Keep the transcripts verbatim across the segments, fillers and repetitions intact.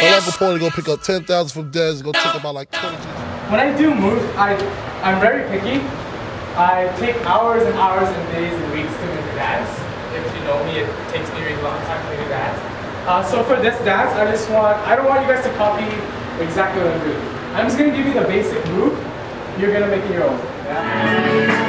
They're like going to go pick up ten thousand from Dez and go take about like twenty. When I do moves, I, I'm very picky. I take hours and hours and days and weeks to make a dance. If you know me, it takes me a really long time to make a dance. Uh, so for this dance, I just want, I don't want you guys to copy exactly what I'm doing. I'm just going to give you the basic move. You're going to make it your own. Yeah?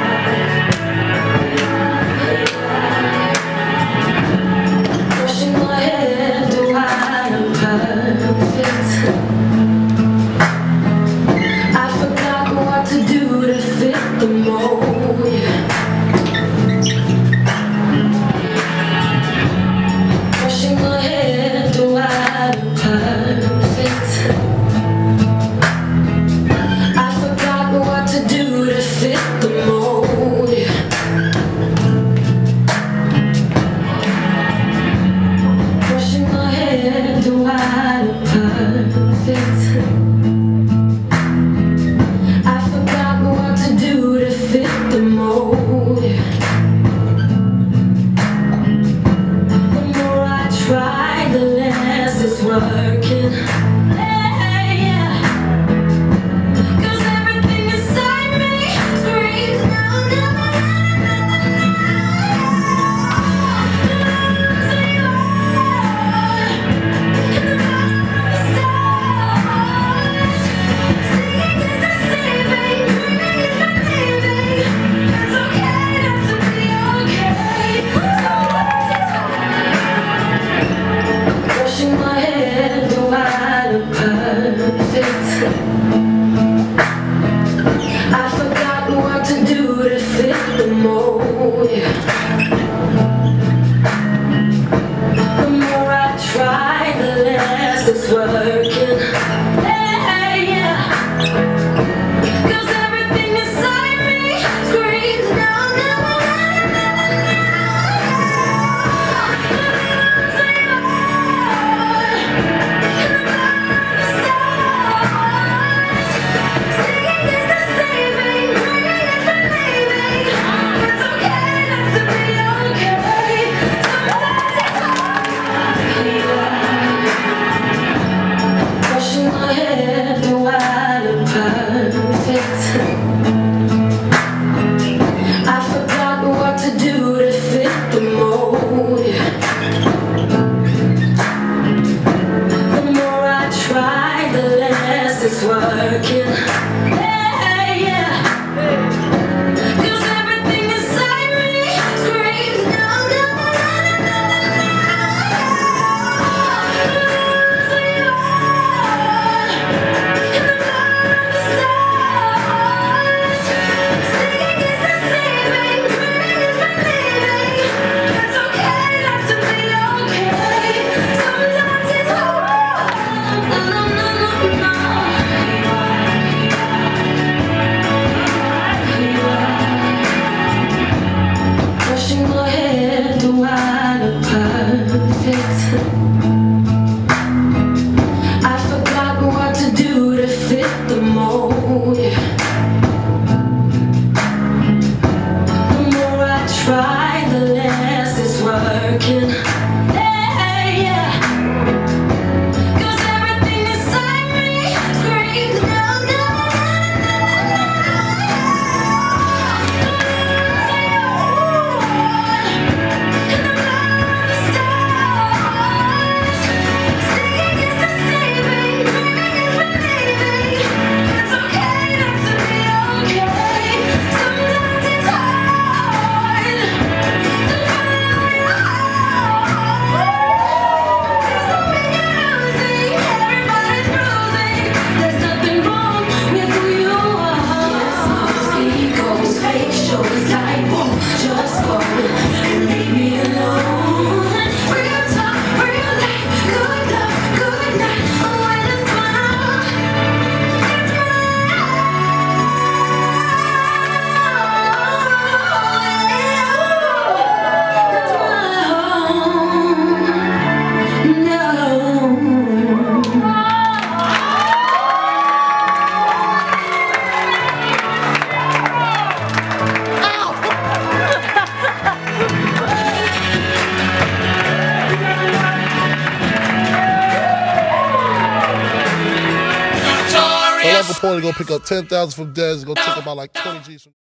Michael Porter gonna pick up ten thousand from Dez and go take about like twenty G's from